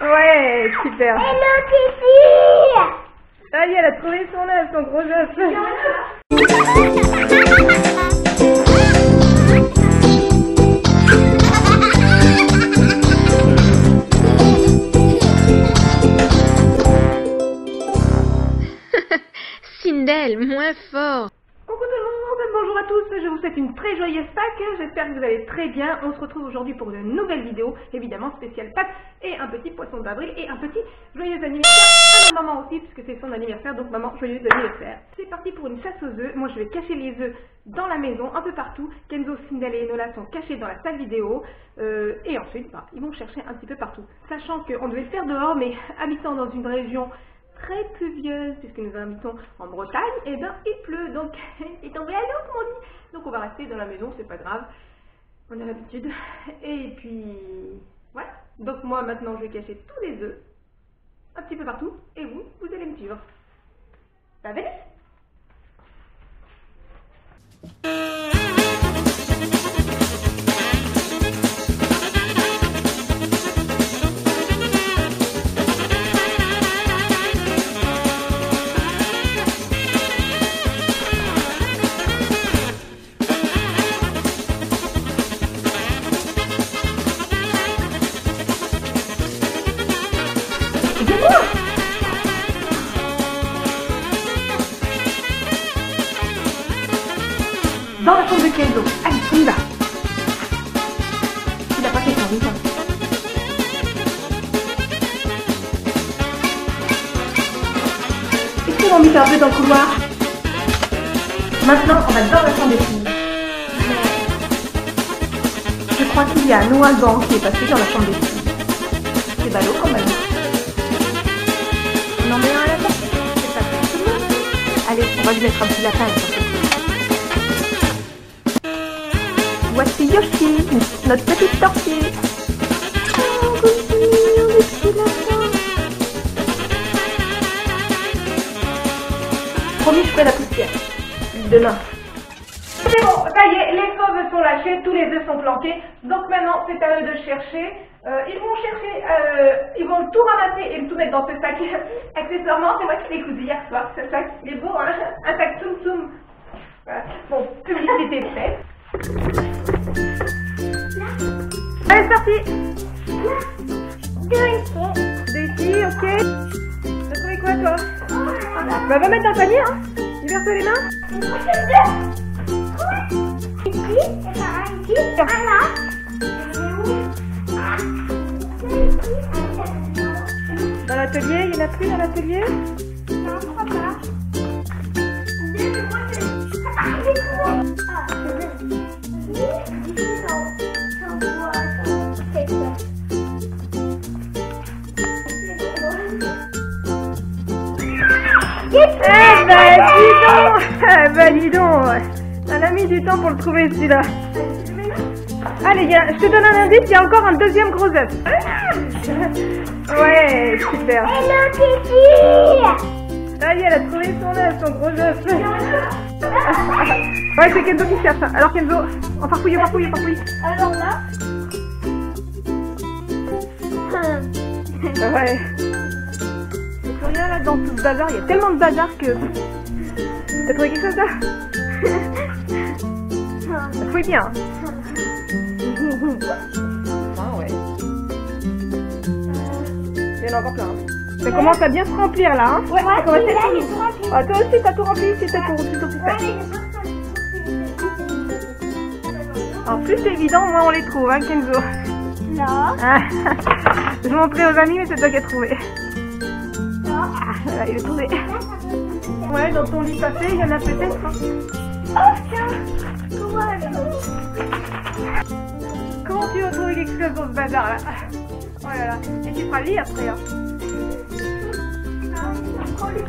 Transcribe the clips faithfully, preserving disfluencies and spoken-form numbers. Ouais, super. Hello Kitty. Ah, elle a trouvé son œuf, son gros œuf. Syndelle, moins fort. Coucou tout le monde, bonjour à tous, je vous souhaite une très joyeuse Pâques, j'espère que vous allez très bien. On se retrouve aujourd'hui pour une nouvelle vidéo, évidemment spéciale Pâques et un petit poisson d'avril et un petit joyeux anniversaire à ma maman aussi, puisque c'est son anniversaire, donc maman, joyeux anniversaire. C'est parti pour une chasse aux œufs, moi je vais cacher les œufs dans la maison, un peu partout. Kenzo, Syndelle et Nola sont cachés dans la salle vidéo, euh, et ensuite bah, ils vont chercher un petit peu partout. Sachant qu'on devait le faire dehors, mais habitant dans une région très pluvieuse, puisque nous habitons en Bretagne, et bien il pleut, donc il est tombé à l'eau, comme on dit. Donc on va rester dans la maison, c'est pas grave, on a l'habitude. Et puis, voilà. Donc moi maintenant je vais cacher tous les œufs, un petit peu partout, et vous, vous allez me suivre. Ça va aller ? Dans la chambre de Kenzo. Allez, on y va. Il n'a pas fait ça, longtemps. Est-ce qu'on va en mettre un peu dans le couloir? Maintenant, on va dans la chambre des filles. Je crois qu'il y a un ouragan qui est passé dans la chambre des filles. C'est ballot quand même. On en met un à la porte. C'est pas possible. Allez, on va lui mettre un petit lapin. Voici Yoshi, notre petite tortue. Oh, Yoshi, Yoshi, là-bas. Promis, je fais la poussière. Demain. C'est bon, ça y est, les fauves sont lâchées, tous les œufs sont planqués. Donc maintenant, c'est à eux de chercher. Euh, ils vont chercher, euh, ils vont tout ramasser et tout mettre dans ce sac. Accessoirement, c'est moi qui l'ai cousu hier soir. Ce sac, il est beau, hein? Un sac Tsum Tsum. Voilà. Bon, publicité faite. Allez, c'est parti. D'ici, ok. T'as trouvé quoi, toi? Voilà. Bah, va mettre dans le panier, hein. Libère-toi les mains. Dans l'atelier, il y en a plus dans l'atelier? Non, je crois pas. Eh ben dis donc, eh ben dis donc, on a mis du temps pour le trouver celui-là. Allez, a, je te donne un indice, il y a encore un deuxième gros œuf. Ouais, super. Hello Kitty. Ça y est, elle a trouvé son œuf, son gros œuf. Ouais, c'est Kenzo qui cherche. Alors Kenzo, on farfouille, on farfouille, on farfouille. Alors là. Ouais. Là, dans tout ce bazar, il y a tellement de bazar que... T'as trouvé quelque chose là? T'as trouvé bien? Ah ouais. Il y en a encore plein. Hein. Ça commence à bien se remplir là. Hein. Ouais, ça commence à être tout rempli. Ah, toi aussi, t'as tout rempli, c'est t'as tout rempli, tout rempli. En plus, c'est évident, moins on les trouve, hein, Kenzo? Non. Je vais montrer aux amis, mais c'est toi qui as trouvé. Voilà, il est tombé. Ouais, dans ton lit passé, il y en a peut-être. Oh tiens, courage. Comment tu vas trouver quelque chose dans ce bazar là? Oh là là. Et tu feras le lit après, hein. Oh oui,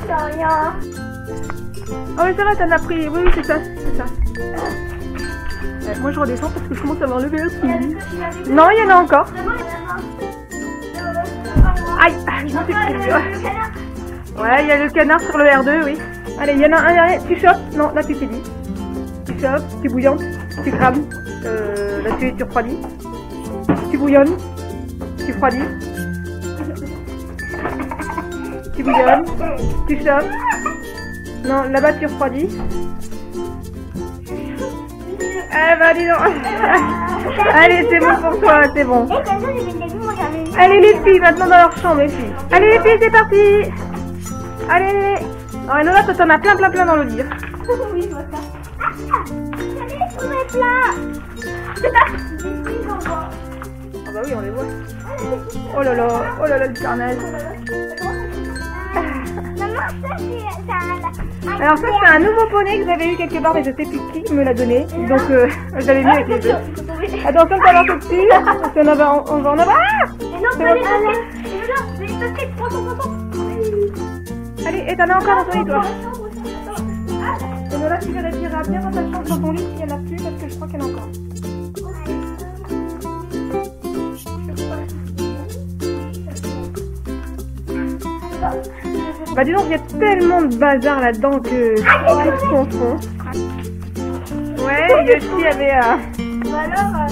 ça va, t'en as pris. Oui, oui, c'est ça, c'est ça. Ouais, moi je redescends parce que je commence à avoir levé aussi. Non, il y en a encore. Aïe, je m'en suis pris, ouais. Ouais, il y a le canard sur le R deux, oui. Allez, il y en a un derrière. Tu chopes? Non, là tu t'es dit. Tu chopes, tu bouillonnes, tu crames. Euh, là tu, tu refroidis. Tu bouillonnes, tu refroidis. Tu bouillonnes, tu chopes. Non, là-bas tu refroidis. Ah bah dis donc. Allez, c'est bon pour toi, c'est bon. Allez les filles, maintenant dans leur chambre les filles. Allez les filles, c'est parti. Allez. Oh, et Nola, toi t'en as plein plein plein dans le lit. Oui, je vois ça. Ah, j'avais trouvé plein. C'est parti. Ah bah oui, on les voit. Oh là là, oh là là, le carnage. Alors ça c'est un nouveau poney que j'avais eu quelque part mais je sais plus qui me l'a donné. Donc euh, j'avais vu avec les deux. Attention de t'avoir tout dessus. Parce qu'on va en avoir. Ah non, pas les baskets. Prends ton tonton. Allez, et t'en as encore dans ton lit toi. Et Nola, tu vas la tirer à bien dans ta chambre, dans ton lit s'il n'y en a plus parce que je crois qu'il y en a encore. Bah dis donc, il y a tellement de bazar là-dedans que tout se confond. Ouais, Yoshi avait... Euh... Bah alors... Euh...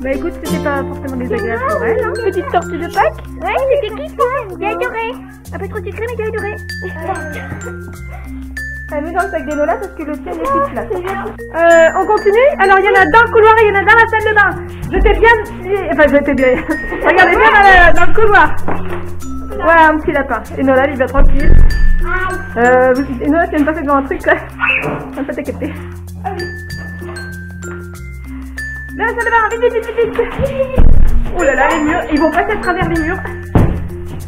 Bah écoute, c'était pas forcément désagréable pour elle. Hein. Petite tortue de Pâques. Ouais, c'était qui ça? Gaille dorée. Un peu trop sucré, mais gaille dorée. Elle met dans le sac des Nola parce que le tien est petite là. Euh, on continue? Alors il y en a dans le couloir et il y en a dans la salle de bain. Je t'ai bien... Enfin, je t'ai bien... Regardez bien dans le, dans le couloir. Ouais, un petit lapin. Et Nola, il va tranquille. Euh, et Nola, tu viens de passer devant un truc, quoi. On va pas t'inquiéter. Ah oui. Là, ça démarre. Vite, vite, vite, vite. Oh là là, les murs. Ils vont passer à travers les murs.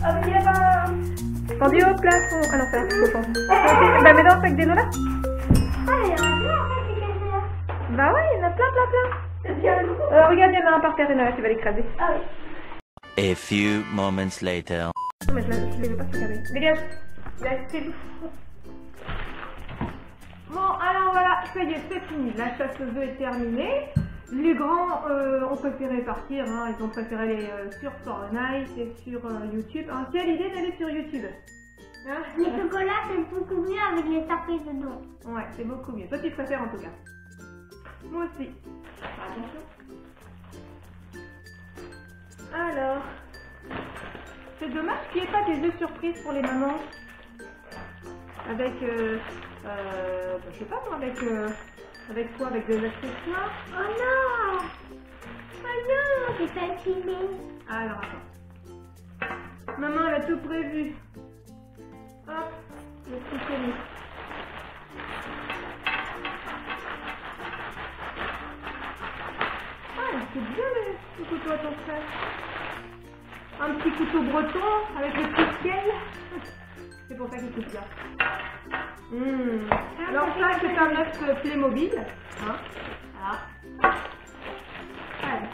Ah oui, là-bas. Attendez, au plafond. Ah non, ça, c'est cochon. Bah, mets dans le sac des Nola. Ah, il y en a plein, en fait, c'est caché là. Bah ouais, il y en a plein, plein, plein. C'est bien le coup. Euh, regarde, il y en a un par terre et Nola, tu vas l'écraser. Ah oui. A few moments later. Mais je ne vais pas se calmer. Dégage. Là, c'est tout. Bon, alors voilà, ça y est, c'est fini. La chasse aux œufs est terminée. Les grands euh, ont préféré partir. Hein. Ils ont préféré aller euh, sur Fortnite et sur euh, YouTube. Hein. Quelle idée d'aller sur YouTube, hein? Les chocolats, c'est beaucoup mieux avec les tartés dedans. Ouais, c'est beaucoup mieux. Toi, tu préfères en tout cas. Moi aussi. Attention. Alors... C'est dommage qu'il n'y ait pas des œufs surprises pour les mamans. Avec, euh, euh, ben, je sais pas moi, avec, euh, avec quoi, avec des accessoires. Oh non! Oh non, j'ai pas filmé. Alors attends. Maman, elle a tout prévu. Hop, le petit tennis. Ah, c'est bien le couteau à ton frère. Un petit couteau breton avec le petit ciel. C'est pour ça qu'il coupe bien. Mmh. Alors ça, c'est un œuf Playmobil. Hein? Ah. Allez.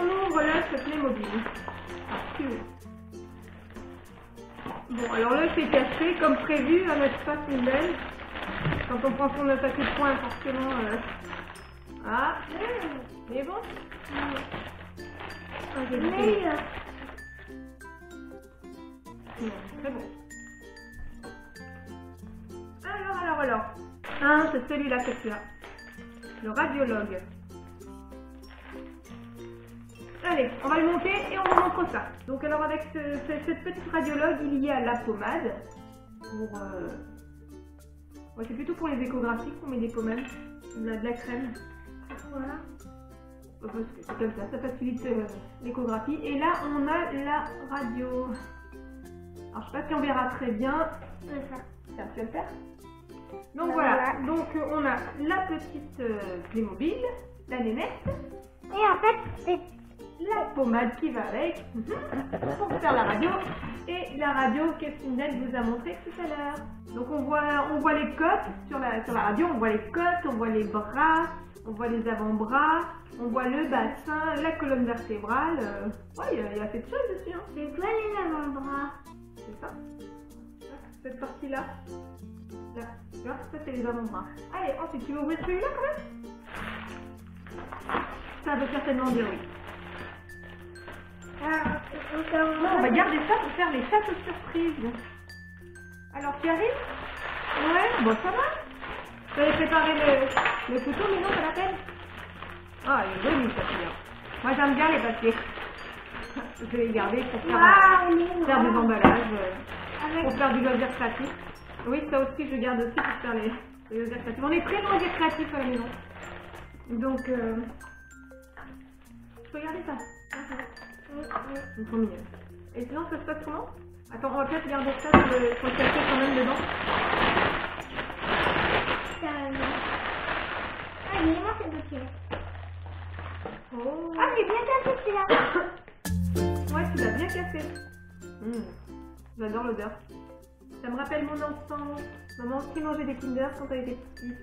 On ouvre l'œuf Playmobil. Ah, bon, alors l'œuf est caché comme prévu, un œuf pas Syndelle. Quand on prend son œuf à coup de poing, forcément... Euh... Ah. Il est bon. Ah, j'ai goûté. Très bon. Alors, alors, alors. Hein, c'est celui-là que tu as. Le radiologue. Allez, on va le monter et on vous montre ça. Donc alors avec ce, ce, cette petite radiologue, il y a la pommade. Pour... Euh... Ouais, c'est plutôt pour les échographies qu'on met des pommades. De la, de la crème. Voilà. Parce que c'est comme ça, ça facilite euh, l'échographie. Et là, on a la radio. Alors, je sais pas si on verra très bien. Tiens, tu vas le faire. Donc ah, voilà. voilà, donc euh, on a la petite euh, Playmobil, la nénette. Et en fait, c'est la pommade qui va avec pour faire la radio. Et la radio que Syndelle vous a montrée tout à l'heure. Donc on voit, on voit les côtes sur la, sur la radio, on voit les côtes, on voit les bras, on voit les avant-bras, on voit le bassin, la colonne vertébrale. Euh... Ouais, il y, a, y a assez de choses dessus. Hein. C'est quoi les avant-bras? C'est ça. Cette partie-là. Là. Tu vois, ça c'est les avant-bras. Allez, ensuite tu veux ouvrir celui-là quand même? Ça veut certainement dire oui. Ah, on va garder ça pour faire les chasses aux surprises. Alors tu arrives? Ouais, bon ça va. J'avais préparé le, le couteau, mais non, ça l'appelle. Ah, il est joli ça, c'est bien. Moi j'aime bien les papiers. Je vais les garder pour faire, wow, faire des emballages, avec... pour faire du loisir créatif. Oui, ça aussi, je garde aussi pour faire les, les loisirs créatifs. On est très loisirs créatifs à la maison. Donc, euh... regardez ça. C'est trop mignon. Et sinon, ça se passe comment? Attends, on va peut-être garder ça pour le cacher quand même dedans. Ah, il est mort, c'est le petit. Oh. Ah, j'ai bien cassé celui-là. Ouais, tu l'as bien cassé. Mmh. J'adore l'odeur. Ça me rappelle mon enfance. Maman aussi mangeait des Kinder quand elle était petite.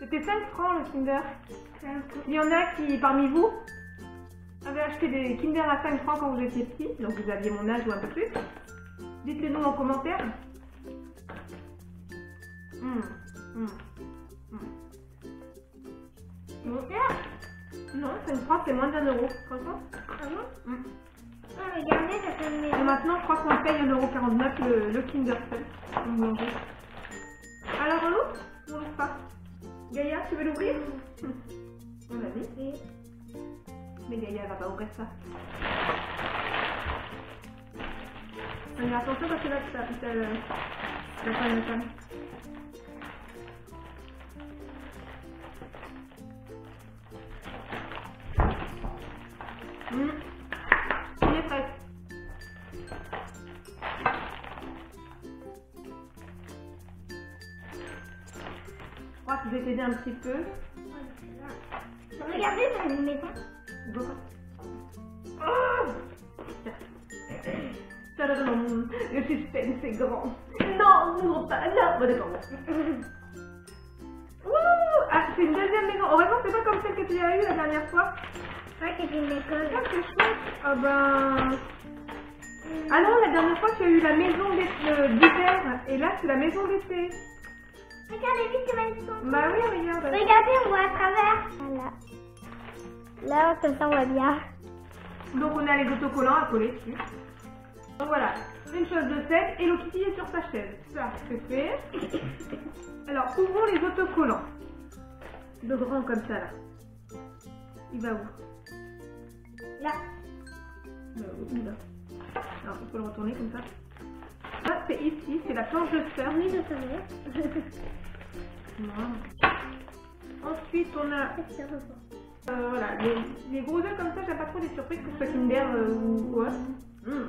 C'était cinq francs le Kinder. Il y en a qui, parmi vous, avaient acheté des Kinder à cinq francs quand vous étiez petit. Donc vous aviez mon âge ou un peu plus. Dites-les nous en commentaire. Mmh. Mmh. Mmh. Bon. Non, cinq francs, c'est moins d'un euro. Franchement. Ah bon? Mmh. Ah, regardez, ça fait une... Et maintenant, je crois qu'on paye un euro quarante-neuf le, le Kinder Seul. Mmh. Alors, on l'ouvre? On l'ouvre pas. Gaïa, tu veux l'ouvrir? Mmh. On l'a vu. Oui. Mais Gaïa, elle va pas ouvrir ça. Mais attention parce que là, ça peut être la fin de la femme. Mmh. Il est prêt. Je crois que je vais t'aider un petit peu. Regardez, ça ne met pas. Oh, le suspense est grand. Non, n'ouvre pas. Non, bon, d'accord. Wouh! Ah, c'est une deuxième maison. Oh, vraiment, c'est pas comme celle que tu as eue la dernière fois. Ouais, c'était une école. Ah, c'est chouette. Ah ben... Ah non, la dernière fois, tu as eu la maison d'hiver. Et là, c'est la maison d'été. Regardez vite comment ils sont. Bah oui, regarde. Regardez, on voit à travers. Voilà. Là, comme ça, on voit bien. Donc, on a les autocollants à coller dessus. Donc voilà, une chose de tête. Hello Kitty est sur sa chaise. Ça, c'est fait. Alors, ouvrons les autocollants. De grand comme ça, là. Il va où? Là. Euh, où là? Alors, il faut le retourner comme ça. Ça, c'est ici, c'est la planche de fer. Oui, je savais. Wow. Ensuite, on a... Euh, voilà, les, les gros œufs comme ça, j'aime pas trop les surprises, que ce soit Kinder euh, ou autre. Mmh.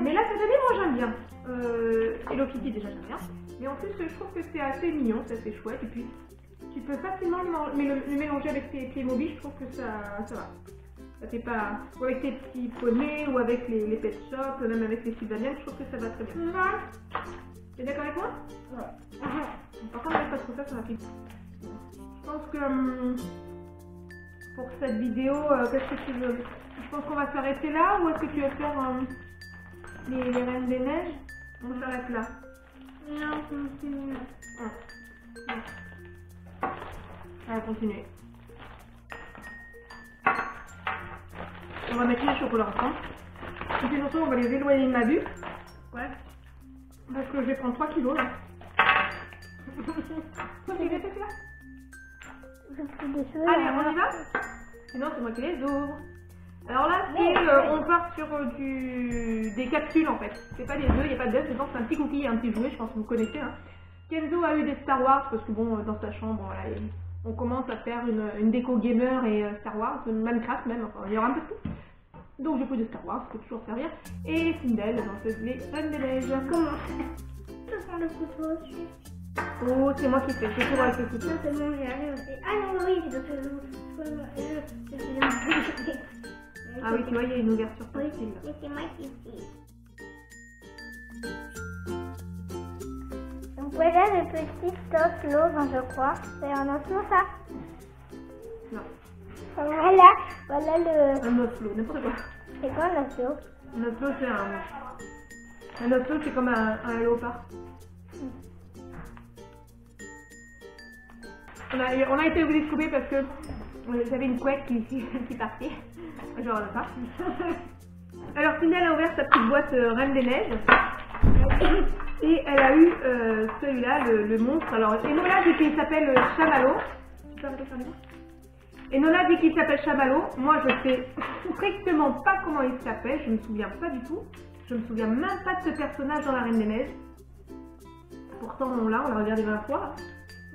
Mais là, cette année, moi j'aime bien. Euh, Hello Kitty, déjà j'aime bien. Mais en plus, je trouve que c'est assez mignon, ça c'est chouette. Et puis, tu peux facilement le, le, le mélanger avec tes Playmobil, je trouve que ça, ça va. Ça fait pas. Ou avec tes petits poneys, ou avec les, les pet shops, ou même avec les citadines, je trouve que ça va très bien. Mmh. T'es d'accord avec moi? Ouais. Mmh. Par contre, on n'aime pas trop ça sur la pizza. Je pense que hum, pour cette vidéo, euh, qu'est-ce que tu veux? Je pense qu'on va s'arrêter là, ou est-ce que tu veux faire euh, les, les Reines des Neiges? On s'arrête là. Non, continue. Ah. Ah. Allez, continuez. On va mettre les chocolats ensemble. Et puis surtout, on va les éloigner de ma vue. Ouais. Parce que je vais prendre trois kilos là. Qu'est-ce que c'est là? Allez, on y va? Sinon, c'est moi qui les ouvre. Alors là, euh, on part sur euh, du... des capsules en fait. C'est pas des œufs, il n'y a pas d'œufs, c'est un petit cookie et un petit jouet, je pense que vous connaissez. Hein. Kenzo a eu des Star Wars parce que bon, dans sa chambre, voilà, on commence à faire une, une déco gamer et euh, Star Wars, Minecraft même, enfin, il y aura un peu de tout. Donc du coup, des Star Wars, ça peut toujours servir. Et Syndelle, donc les Reines des Neiges. Comment je prends le couteau aussi. Oh, c'est moi qui fais, je fais avec le couteau. Non, c'est bon, j'ai allé aussi. Ah non, oui, j'ai le couteau. Ah oui, tu vois, il y a une ouverture pour le film. Oui, c'est moi qui fais. Donc voilà le petit top l'eau, je crois. C'est un oslo, ça? Non. Voilà, voilà le... Un oslo, n'importe quoi. C'est quoi un oslo? Un oslo, c'est un... Un oslo, c'est comme un, un léopard. Hum. On a, on a été obligé de couper parce que... J'avais une couette qui, qui partait. Genre le pas. Alors Syndelle a ouvert sa petite boîte euh, Reine des Neiges. Et elle a eu euh, celui-là, le, le monstre. Alors et Nola, il s'appelle Chamallow. Tu peux arrêter de faire les mains ? Et Nola dit qu'il s'appelle Chamallow. Moi, je sais strictement pas comment il s'appelle. Je me souviens pas du tout. Je me souviens même pas de ce personnage dans La Reine des Neiges. Pourtant, on l'a, on l'a regardé vingt fois.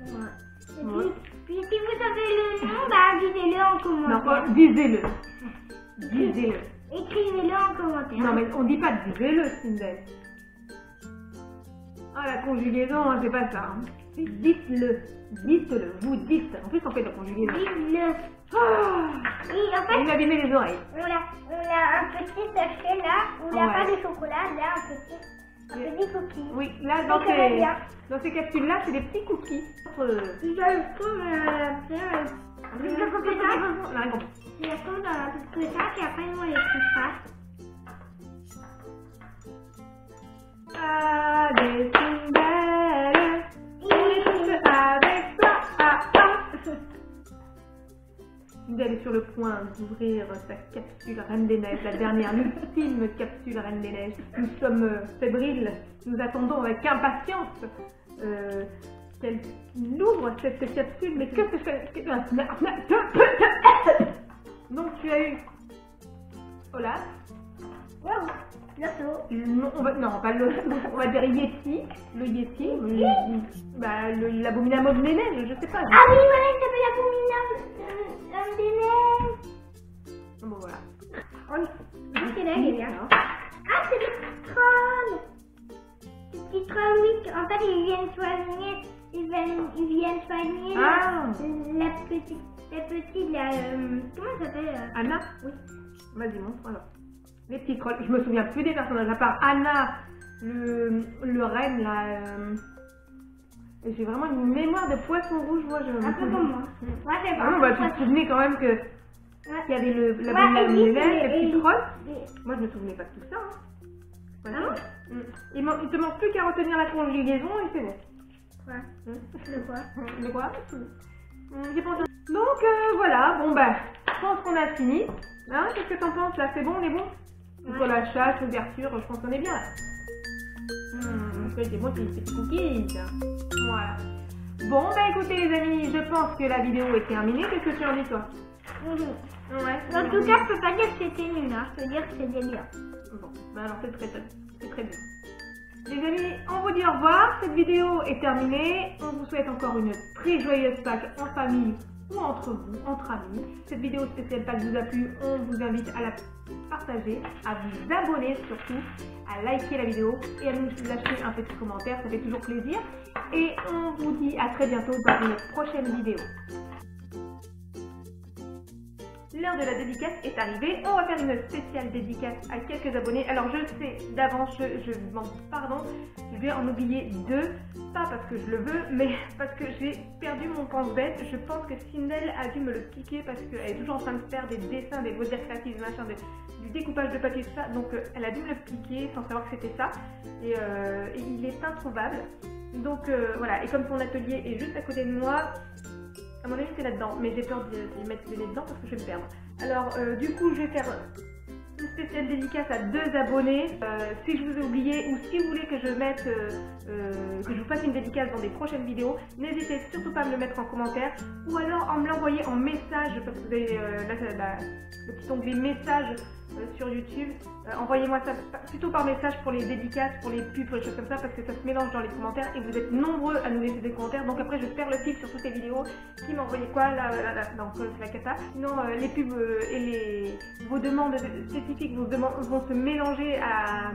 Hein. Ouais. Et puis, ouais. Puis, si vous avez le nom, bah, disez-le en commentaire. Non, disez-le. Disez-le. Écrivez-le en commentaire. Non, mais on dit pas disez-le, Syndelle. Ah, la conjugaison, hein, c'est pas ça. Hein. Dites-le. Dites-le. Vous dites. En plus, on fait la conjugaison. Dites-le. Oh et en fait, il m'a abîmé les oreilles. On a, on a un petit sachet là. On n'a ouais. pas de chocolat. Là, un petit. Un oui. petit cookie. Oui, là, dans ces, dans ces capsules-là, c'est des petits cookies. Je trouve euh, c'est euh, la coquetage. Je la trouve dans la petite coquetage et après, moi, je ne trouve pas. Ah, des Syndelle, X avec toi. Ah, ah. Syndelle est sur le point d'ouvrir sa capsule Reine des Neiges, la dernière, l'ultime capsule Reine des Neiges. Nous sommes fébriles, nous attendons avec impatience euh, qu'elle ouvre cette capsule. Mais que c'est que... Donc tu as eu... Hola. Wow. Non, on va, non, pas le, on va dire Yeti, le Yeti, oui. Bah, l'abominable homme des neiges, je sais pas. Ah oui, voilà, il s'appelle l'abominable homme des neiges. Bon, voilà. Ah, c'est là, il est bien. Ah, c'est des petits trolls. Des petits trolls, oui. En fait, ils viennent soigner, ils viennent, ils viennent soigner ah. la, la petite, la petite, la, euh, comment elle s'appelle euh... Anna. Oui. Vas-y, montre alors. Les petits trolls, je me souviens plus des personnages, à part Anna, le, le renne là. Euh... J'ai vraiment une mémoire de poisson rouge, moi je. Un peu comme moi. Ouais, c'est ah, bah, tu te souvenais quand même que. Ouais. Qu'il y avait le, la bonne lame des les petits trolls. Et... Moi je me souvenais pas de tout ça. Hein. Voilà. Ah bon mmh. il, man... il te manque plus qu'à retenir la conjugaison et c'est bon. Ouais. Mmh. De quoi De quoi mmh. J'ai pensé. Donc euh, voilà, bon bah, je pense qu'on a fini. Hein, qu'est-ce que t'en penses là? C'est bon, on est bon? Ouais. Pour la chasse, l'ouverture, je pense qu'on est bien là. Hum, c'est bon, c'est des petits cookies. Voilà. Bon, bah écoutez les amis, je pense que la vidéo est terminée. Qu'est-ce que tu en dis toi? Mmh. Ouais. En tout cas, je peux pas dire que c'était nul, hein. Je peux dire que c'était bien. Bon, bah alors c'est très bien. C'est très bien. Les amis, on vous dit au revoir. Cette vidéo est terminée. On vous souhaite encore une très joyeuse Pâques en famille ou entre vous, entre amis. Cette vidéo spéciale Pâques vous a plu, on vous invite à la partager, à vous abonner surtout, à liker la vidéo et à nous lâcher un petit commentaire, ça fait toujours plaisir. Et on vous dit à très bientôt dans une prochaine vidéo. L'heure de la dédicace est arrivée, on va faire une spéciale dédicace à quelques abonnés. Alors je sais d'avance, je, je m'en pardon, je vais en oublier deux, pas parce que je le veux, mais parce que j'ai perdu mon pense-bête. Je pense que Syndelle a dû me le piquer parce qu'elle est toujours en train de faire des dessins, des modèles créatifs, machin, de, du découpage de papier, tout ça. Donc elle a dû me le piquer sans savoir que c'était ça, et, euh, et il est introuvable. Donc euh, voilà, et comme son atelier est juste à côté de moi, à mon avis c'est là-dedans, mais j'ai peur d'y mettre les nez dedans parce que je vais me perdre. Alors euh, du coup je vais faire une spéciale dédicace à deux abonnés. Euh, si je vous ai oublié ou si vous voulez que je mette, euh, euh, que je vous fasse une dédicace dans des prochaines vidéos, n'hésitez surtout pas à me le mettre en commentaire ou alors en me l'envoyer en message parce que vous avez euh, là, là, le petit onglet message euh, sur YouTube. Euh, Envoyez-moi ça plutôt par message pour les dédicaces, pour les pubs, pour les choses comme ça parce que ça se mélange dans les commentaires et vous êtes nombreux à nous laisser des commentaires. Donc après je perds le fil sur toutes les vidéos qui m'envoyaient quoi là, là, là, donc c'est la cata. Sinon euh, les pubs euh, et les vos demandes spécifiques vos demandes, vont se mélanger à,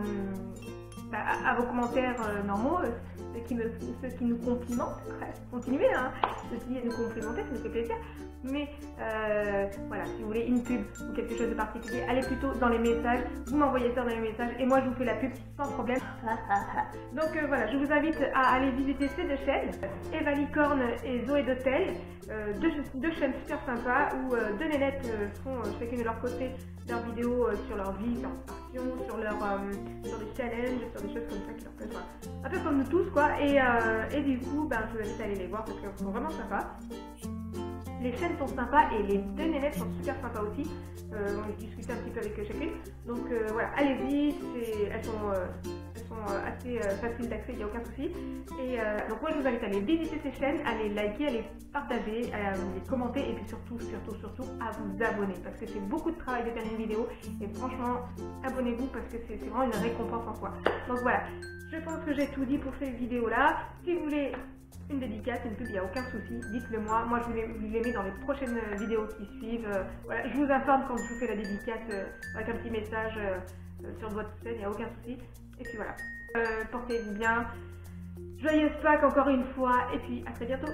à, à vos commentaires euh, normaux, euh, ceux, qui me, ceux qui nous complimentent. Ouais, continuez, hein, ceux qui nous complimentaient, ça me fait plaisir. Mais euh, voilà, si vous voulez une pub ou quelque chose de particulier, allez plutôt dans les messages. Vous m'envoyez ça dans les messages et moi je vous fais la pub sans problème. Donc euh, voilà, je vous invite à aller visiter ces deux chaînes, Eva Licorne et Zoé d'Hôtel. Euh, deux, deux chaînes super sympas où euh, deux nénettes euh, font euh, chacune de leur côté leurs vidéos euh, sur leur vie, sur leur passion, sur, leur, euh, sur des challenges, sur des choses comme ça qui leur plaisent. Voilà. Un peu comme nous tous quoi. Et, euh, et du coup, ben, je vous invite à aller les voir parce qu'elles sont vraiment sympas. Les chaînes sont sympas et les deux nénettes sont super sympas aussi. Euh, on discutait un petit peu avec chacune. Donc euh, voilà, allez-y, elles sont, euh, elles sont assez faciles d'accès, il n'y a aucun souci. Et euh, donc moi je vous invite à aller visiter ces chaînes, à les liker, à les partager, à les commenter et puis surtout, surtout, surtout à vous abonner parce que c'est beaucoup de travail de faire une vidéo et franchement abonnez-vous parce que c'est vraiment une récompense en soi. Donc voilà, je pense que j'ai tout dit pour cette vidéo là. Si vous voulez une dédicace, une pub, il n'y a aucun souci, dites-le moi, moi je vous les mets dans les prochaines vidéos qui suivent. Euh, voilà, je vous informe quand je vous fais la dédicace euh, avec un petit message euh, euh, sur votre chaîne, il n'y a aucun souci. Et puis voilà, euh, portez-vous bien, joyeuse Pâques encore une fois, et puis à très bientôt.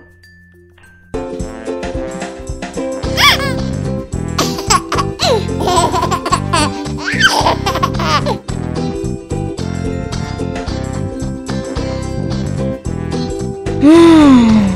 Mmm.